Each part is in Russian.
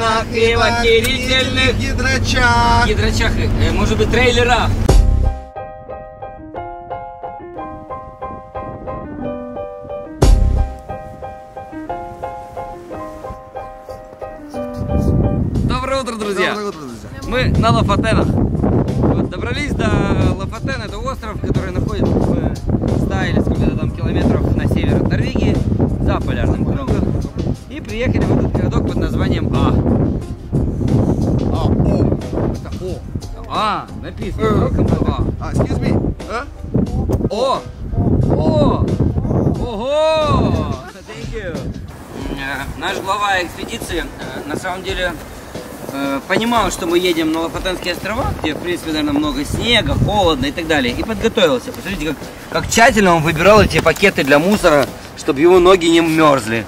водно-кривокерительных гидрачах. Может быть, трейлерах. Доброе утро, друзья! Доброе утро, друзья! Мы на Лофотенах. Вот, добрались до Лофотен. Это остров, который находится в 100 или сколько-то там километров на север от Норвегии, за полярным кругом. И приехали в этот городок под названием А. Написано. Excuse me. О! О! Ого! Thank you. Наш глава экспедиции на самом деле понимал, что мы едем на Лофотенские острова, где, в принципе, наверное, много снега, холодно и так далее, и подготовился. Посмотрите, как тщательно он выбирал эти пакеты для мусора, чтобы его ноги не мерзли.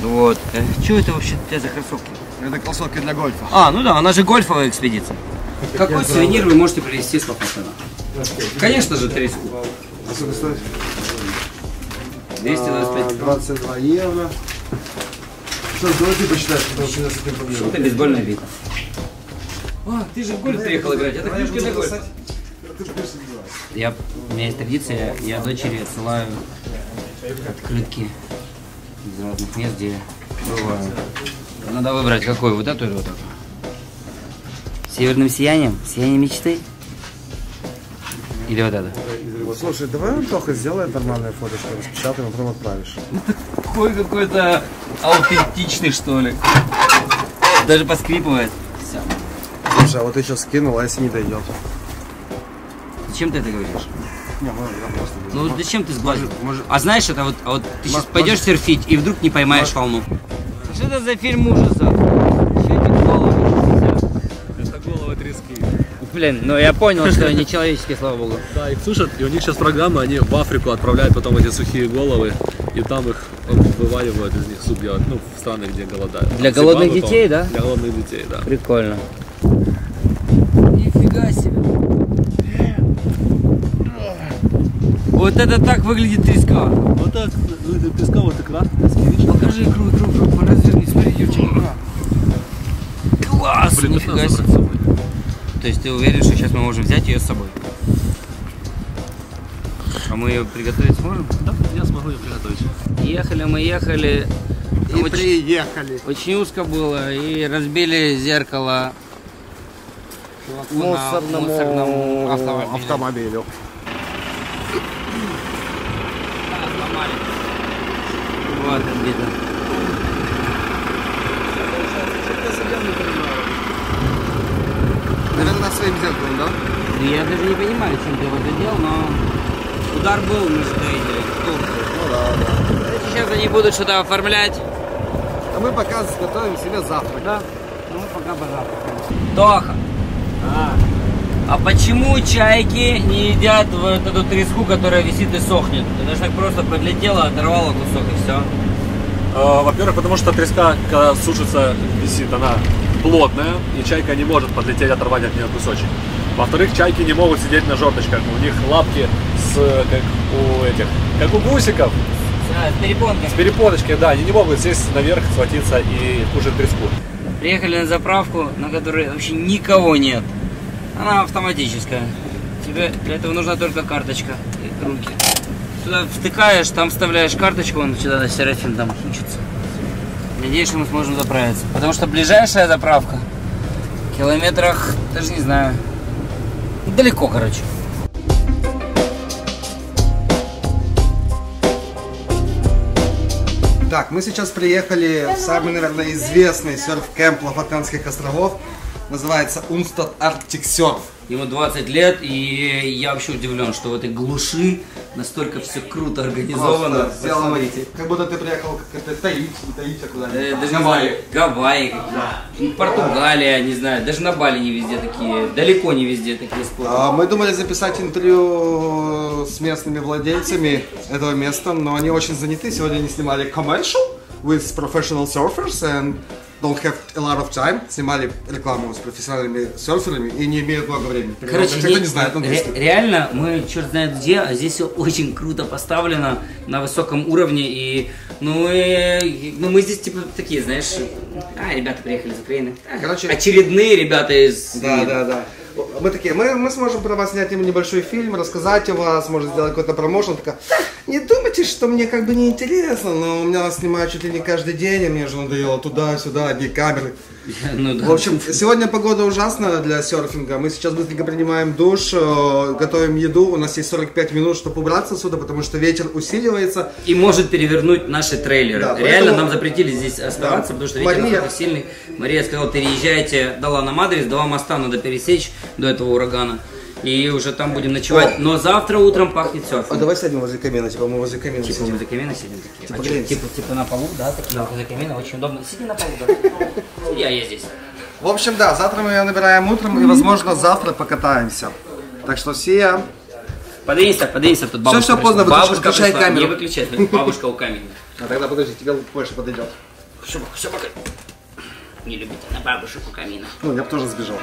Вот. Что это вообще у тебя за кроссовки? Это кроссовки для гольфа. Ну да, она же гольфовая экспедиция. Какой сувенир вы можете привезти с Лофотена? Конечно же, треску. А сколько стоит? 225. 22 евро. Что, давайте посчитаем, потому что у нас с этим проблемы. Что-то бейсбольное бит. Ты же в гольф приехал играть, это книжки на гольф. У меня есть традиция, я дочери отсылаю открытки из разных мест, где бываю. Надо выбрать какой, вот эту или вот эту? Северным сиянием? Сияние мечты? Или вот это? Слушай, давай он только сделаем нормальное фоточку, распечатаем, а потом отправишь. Такой какой-то аутентичный, что ли. Даже поскрипывает. Все. Слушай, а вот ты сейчас скинул, а если не дойдет? Зачем ты это говоришь? Не, ну зачем ты сглазил? А знаешь, это вот ты сейчас пойдешь серфить и вдруг не поймаешь волну. Что это за фильм ужасов? Че эти головы? Это головы трески. Блин, ну я понял, что они человеческие, слава богу. Да, их сушат, и у них сейчас программа, они в Африку отправляют потом эти сухие головы, и там их вываливают из них суп делать, ну, в страны, где голодают. Для голодных детей, да? Для голодных детей, да. Прикольно. Нифига себе. Вот это так выглядит треска. Вот так выглядит треска, вот икра. Покажи икру, поразверни, смотри, икра. Класс, нифига себе. То есть ты уверен, что сейчас мы можем взять ее с собой? А мы ее приготовить сможем? Да, я смогу ее приготовить. Ехали. И приехали. Очень узко было и разбили зеркало мусорному автомобилю. Вот он где-то. Наверное, своим зеркалом, да? Я даже не понимаю, чем ты его задел, но удар был, мы что-то видели. Ну да. Сейчас они будут что-то оформлять. А мы пока готовим себе завтрак. Да? Ну мы пока позавтракаем. Тоха! А почему чайки не едят вот эту треску, которая висит и сохнет? Она же так просто подлетела, оторвала кусок и все. Во-первых, потому что треска, когда сушится, висит, она плотная, и чайка не может подлететь, оторвать от нее кусочек. Во-вторых, чайки не могут сидеть на жердочках, у них лапки как у гусиков. С перепонкой. С перепоночкой, да, они не могут сесть наверх, схватиться и кушать треску. Приехали на заправку, на которой вообще никого нет. Она автоматическая. Тебе для этого нужна только карточка и руки. Сюда втыкаешь, там вставляешь карточку, он сюда на Серафим там учится. Надеюсь, что мы сможем заправиться. Потому что ближайшая заправка в километрах, даже не знаю, далеко, короче. Так, мы сейчас приехали в самый, наверное, известный серф-кэмп Лофотенских островов. Называется Унстад Арктик Сёрф. Ему 20 лет, и я вообще удивлен, что в этой глуши настолько все круто организовано. Смотрите, как будто ты приехал как-то Таити куда-нибудь. Гавайи, Португалия, не знаю, даже на Бали не везде такие, далеко не везде такие спорты. Мы думали записать интервью с местными владельцами этого места, но они очень заняты. Сегодня они снимали commercial with professional surfers and don't have a lot of time, снимали рекламу с профессиональными серферами и не имеют много времени. Короче, никто не знает английский. Реально, мы черт знает где, а здесь все очень круто поставлено на высоком уровне. И мы здесь типа такие, знаешь, ребята приехали из Украины. Короче, очередные ребята из... Да. Мы такие, мы сможем про вас снять небольшой фильм, рассказать о вас, может сделать какой-то промоушен. Такая, не думайте, что мне как бы не интересно, но у меня снимают чуть ли не каждый день, и мне же надоело туда-сюда, одни камеры. В общем, сегодня погода ужасна для серфинга. Мы сейчас быстренько принимаем душ, готовим еду. У нас есть 45 минут, чтобы убраться отсюда, потому что ветер усиливается. И может перевернуть наши трейлеры. Да, реально поэтому... нам запретили здесь оставаться, да, потому что ветер настолько сильный. Мария сказала, переезжайте, дала нам адрес, два моста надо пересечь до этого урагана. И уже там будем ночевать. Но завтра утром пахнет серфинг. А давай сядем возле камина, типа мы возле камина сидим. Возле камина сидим такие. Типа на полу, да? Такие возле камина, очень удобно. Сиди на полу, да. Я здесь. В общем, да, завтра мы ее набираем утром и, возможно, завтра покатаемся. Так что все... Подвинься, тут бабушка. Все, поздно, выключай камеру. Не выключай, бабушка у камина. А тогда подожди, тебе больше подойдет. Все, пока. Не любите на бабушек у камина. Ну, я бы тоже сбежал.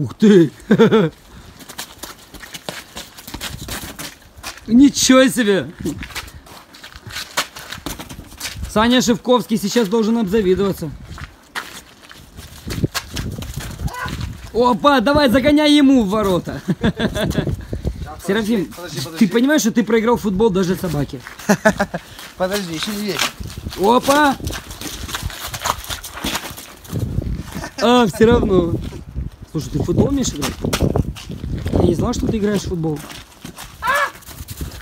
Ух ты! Ничего себе! Саня Шевковский сейчас должен обзавидоваться. Опа, давай загоняй ему в ворота. Серафим, подожди. Ты понимаешь, что ты проиграл футбол даже собаке? Подожди, еще не весь. Опа! А, все равно. Слушай, ты в футбол умеешь играть? Я не знал, что ты играешь в футбол.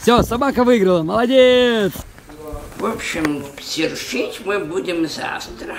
Все, собака выиграла, молодец! В общем, серфить мы будем завтра.